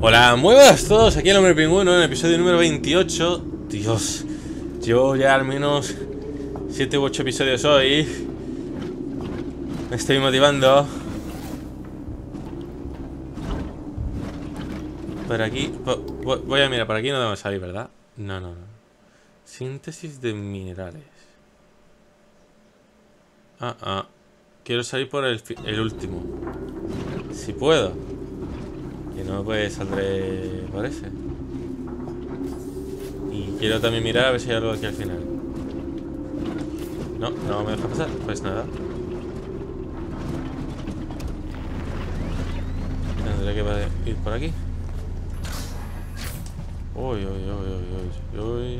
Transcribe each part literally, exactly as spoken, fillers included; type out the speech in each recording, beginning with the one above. Hola, muy buenas a todos, aquí el Hombre Pingüino en el episodio número veintiocho. Dios, llevo ya al menos siete u ocho episodios hoy. Me estoy motivando. Por aquí, por, voy a mirar, por aquí no debemos salir, ¿verdad? No, no, no. Síntesis de minerales. Ah, ah. Quiero salir por el, el último. Si puedo. Que no, pues saldré por ese. Y quiero también mirar a ver si hay algo aquí al final. No, no me deja pasar. Pues nada. Tendré que ir por aquí. Uy, uy, uy, uy, uy, uy.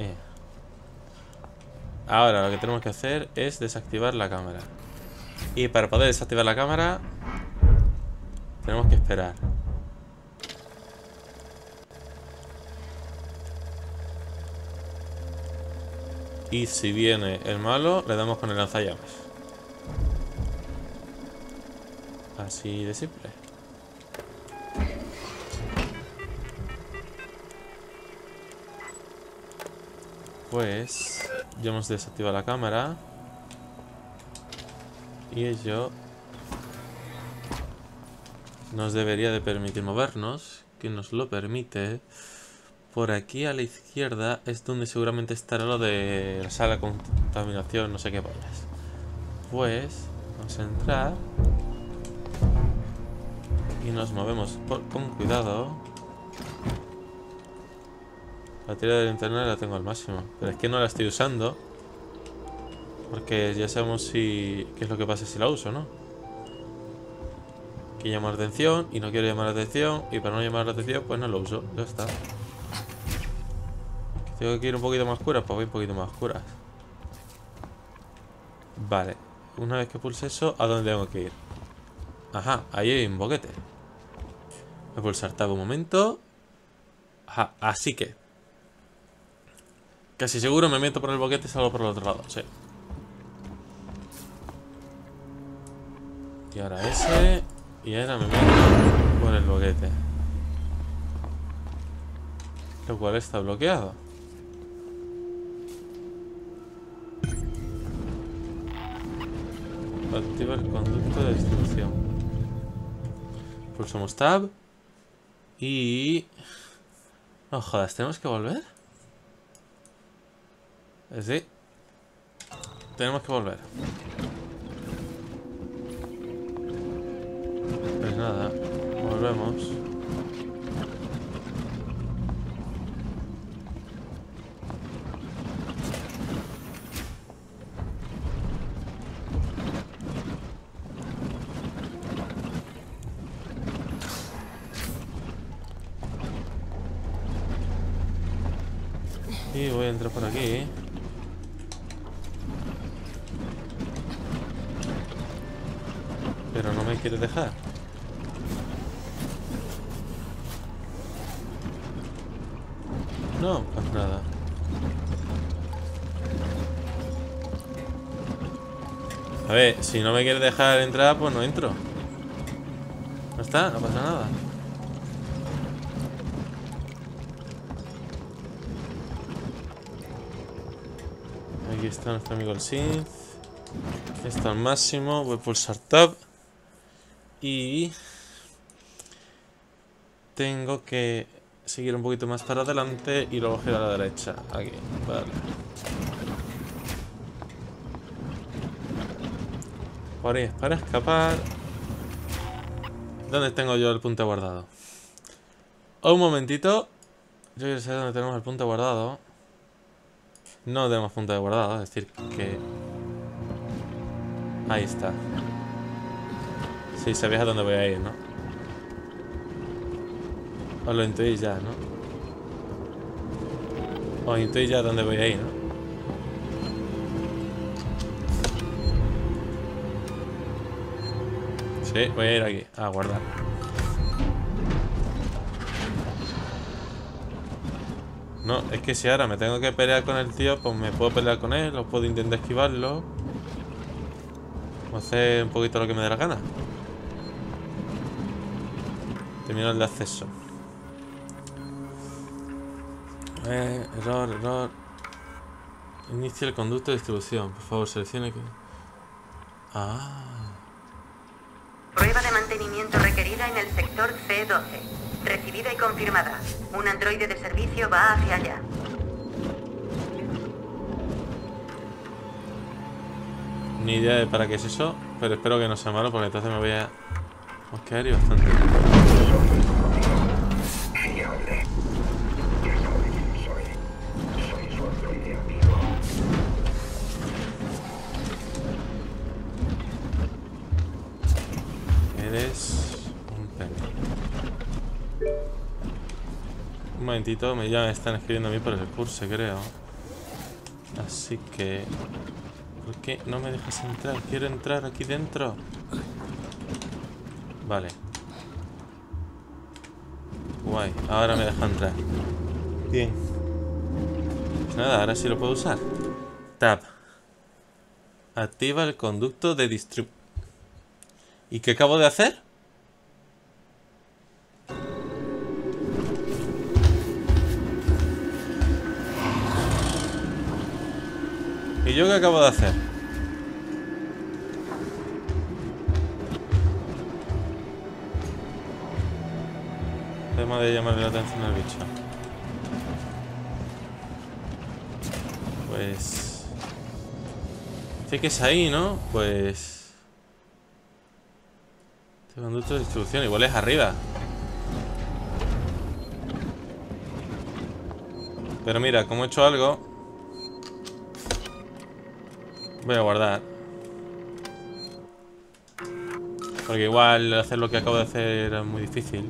Eh. Ahora lo que tenemos que hacer es desactivar la cámara. Y para poder desactivar la cámara tenemos que esperar. Y si viene el malo, le damos con el lanzallamas. Así de simple. Pues ya hemos desactivado la cámara. Y ello nos debería de permitir movernos, que nos lo permite. Por aquí a la izquierda es donde seguramente estará lo de la sala de contaminación, no sé qué vayas. Pues vamos a entrar y nos movemos por, con cuidado. La tira de linterna la tengo al máximo, pero es que no la estoy usando. Porque ya sabemos si qué es lo que pasa si la uso, ¿no? Que llamo la atención y no quiero llamar la atención. Y para no llamar la atención, pues no lo uso. Ya está. Tengo que ir un poquito más oscuras, pues voy un poquito más oscuras. Vale. Una vez que pulse eso, ¿a dónde tengo que ir? Ajá, ahí hay un boquete. Voy a pulsar tab un momento. Ajá, así que casi seguro me meto por el boquete y salgo por el otro lado, sí. Y ahora ese. Y ahora me meto por el boquete. Lo cual está bloqueado. Activa el conducto de distribución. Pulsamos tab. Y... no jodas, ¿tenemos que volver? Sí. Tenemos que volver. Pues nada, volvemos. Y voy a entrar por aquí. Pero no me quiere dejar. No, pues nada. A ver, si no me quiere dejar entrar, pues no entro. No está, no pasa nada. Aquí está nuestro amigo el Synth. Está al máximo. Voy a pulsar tab. Y tengo que seguir un poquito más para adelante y luego girar a la derecha. Aquí, vale. Por ahí es para escapar. ¿Dónde tengo yo el punto guardado? Oh, un momentito. Yo quiero saber dónde tenemos el punto guardado. No tenemos punto de guardado, es decir que... ahí está. Sí, sabéis a dónde voy a ir, ¿no? Os lo intuís ya, ¿no? Os intuís ya a dónde voy a ir, ¿no? Sí, voy a ir aquí, a guardar. No, es que si ahora me tengo que pelear con el tío, pues me puedo pelear con él, o puedo intentar esquivarlo. Hacer un poquito lo que me dé la gana. Terminal de acceso. Eh, error, error. Inicia el conducto de distribución. Por favor, seleccione que... Ah. Prueba de mantenimiento requerida en el sector C doce. Recibida y confirmada. Un androide de servicio va hacia allá. Ni idea de para qué es eso, pero espero que no sea malo porque entonces me voy a mosquear y bastante. Eres un pene. Un momentito, me ya me están escribiendo a mí por el curso, creo. Así que... ¿Por qué no me dejas entrar? Quiero entrar aquí dentro. Vale. Guay, ahora me deja entrar. Bien. Pues nada, ahora sí lo puedo usar. Tab. Activa el conducto de distribución. ¿Y qué acabo de hacer? ¿Y yo qué acabo de hacer? Tema de llamarle la atención al bicho. Pues... sé que es ahí, ¿no? Pues... este conducto de distribución, igual es arriba. Pero mira, como he hecho algo... voy a guardar. Porque igual hacer lo que acabo de hacer es muy difícil.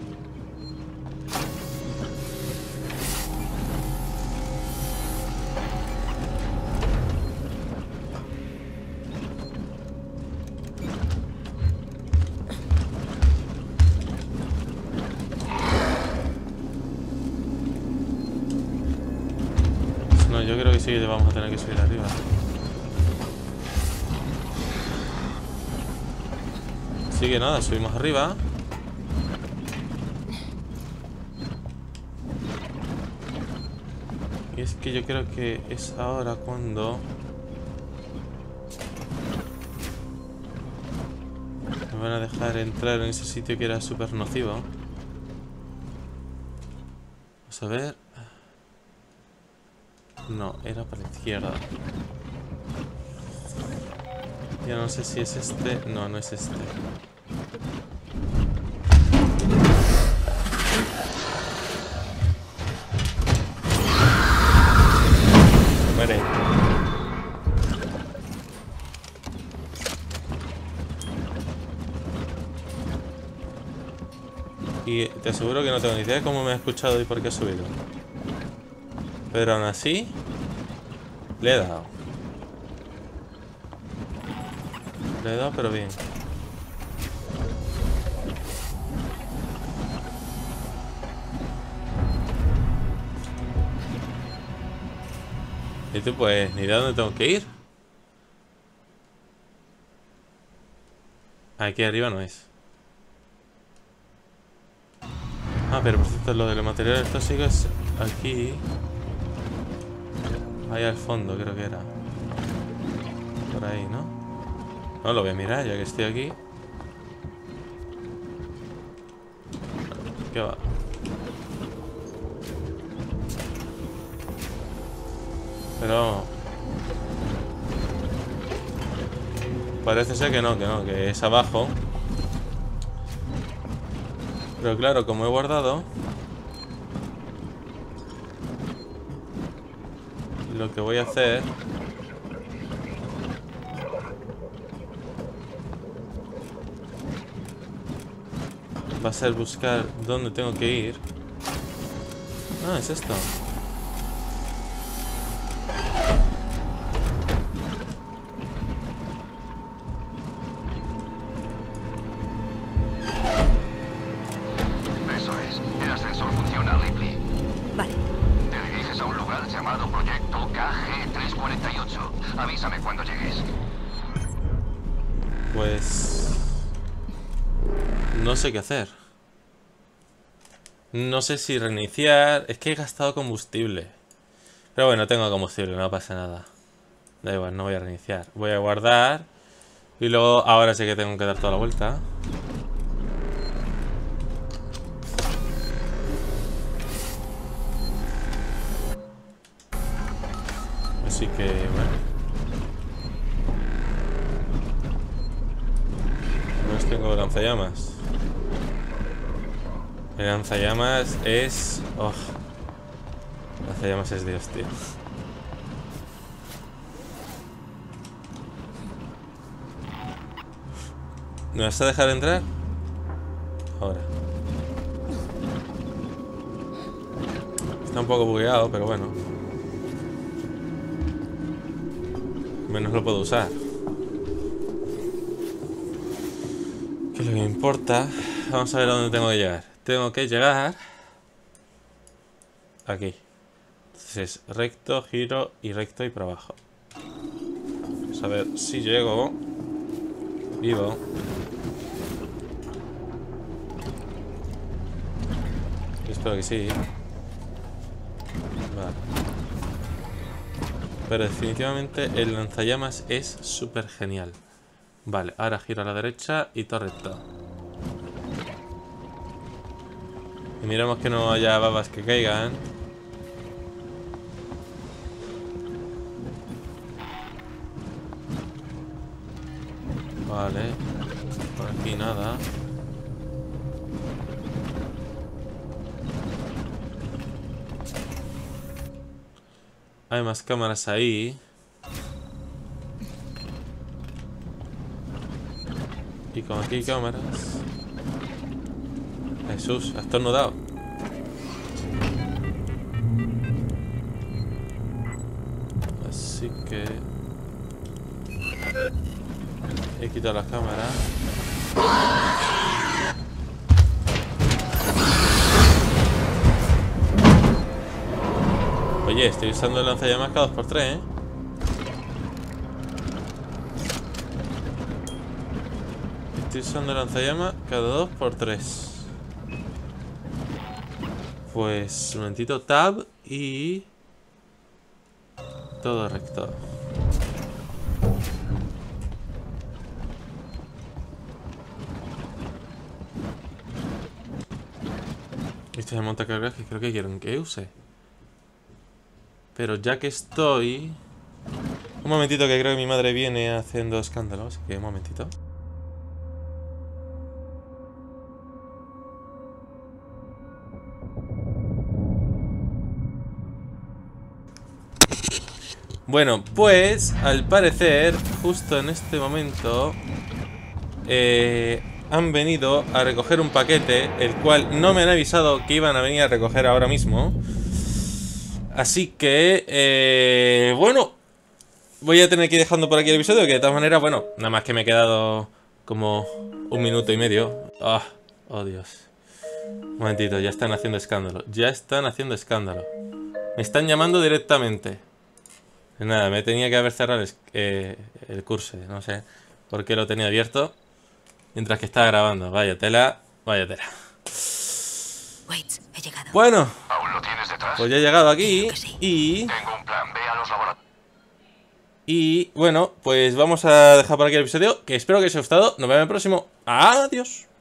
No, yo creo que sí que vamos a tener que subir arriba. Así que nada, subimos arriba. Y es que yo creo que es ahora cuando... me van a dejar entrar en ese sitio que era súper nocivo. Vamos a ver... no, era para la izquierda. Ya no sé si es este... no, no es este. Muere. Y te aseguro que no tengo ni idea de cómo me ha escuchado y por qué ha subido. Pero aún así... le he dado. Le he dado, pero bien. Y tú pues, ni idea dónde tengo que ir. Aquí arriba no es. Ah, pero por cierto, lo de los materiales tóxicos aquí. Ahí al fondo creo que era. Por ahí, ¿no? No, lo voy a mirar ya que estoy aquí. ¿Qué va? Pero... parece ser que no, que no, que es abajo. Pero claro, como he guardado... lo que voy a hacer... va a ser buscar dónde tengo que ir. Ah, es esto. Eso es. El ascensor funciona, Ripley. Vale. Te diriges a un lugar llamado Proyecto K G tres cuarenta y ocho. Avísame cuando llegues. Pues... no sé qué hacer. No sé si reiniciar. Es que he gastado combustible. Pero bueno, tengo combustible, no pasa nada. Da igual, no voy a reiniciar. Voy a guardar. Y luego, ahora sí que tengo que dar toda la vuelta. Así que, bueno. No tengo lanzallamas. El lanzallamas es... Oh. Lanzallamas es Dios, tío. ¿Me vas a dejar entrar? Ahora. Está un poco bugueado, pero bueno. Menos lo puedo usar. ¿Qué es lo que me importa? Vamos a ver a dónde tengo que llegar. Tengo que llegar... Aquí. Entonces, recto, giro y recto y para abajo. Vamos a ver si llego... Vivo. Espero que sí. Vale. Pero definitivamente el lanzallamas es súper genial. Vale, ahora giro a la derecha y todo recto. Y miramos que no haya babas que caigan. Vale. Por aquí nada. Hay más cámaras ahí. Y como aquí hay cámaras. Jesús, has estornudado. Así que... He quitado la cámara. Oye, estoy usando el lanzallamas cada dos por tres, ¿eh? Estoy usando el lanzallamas cada dos por tres. Pues un momentito, tab y... Todo recto. Esto es el montacargas que creo que quieren que use. Pero ya que estoy... Un momentito, que creo que mi madre viene haciendo escándalos. Así que un momentito. Bueno, pues al parecer, justo en este momento... Eh... Han venido a recoger un paquete, el cual no me han avisado que iban a venir a recoger ahora mismo. Así que, eh, bueno, voy a tener que ir dejando por aquí el episodio, que de todas maneras, bueno, nada más que me he quedado como un minuto y medio. Oh, oh Dios. Un momentito, ya están haciendo escándalo, ya están haciendo escándalo. Me están llamando directamente. Nada, me tenía que haber cerrado el, eh, el curso, no sé por qué lo tenía abierto. Mientras que estaba grabando, vaya tela, vaya tela. Wait, he llegado. Bueno, ¿aún lo tienes detrás? Pues ya he llegado aquí sí. y... Tengo un plan, ve a los laboratorios. Y bueno, pues vamos a dejar por aquí el episodio, que espero que os haya gustado. Nos vemos en el próximo. Adiós.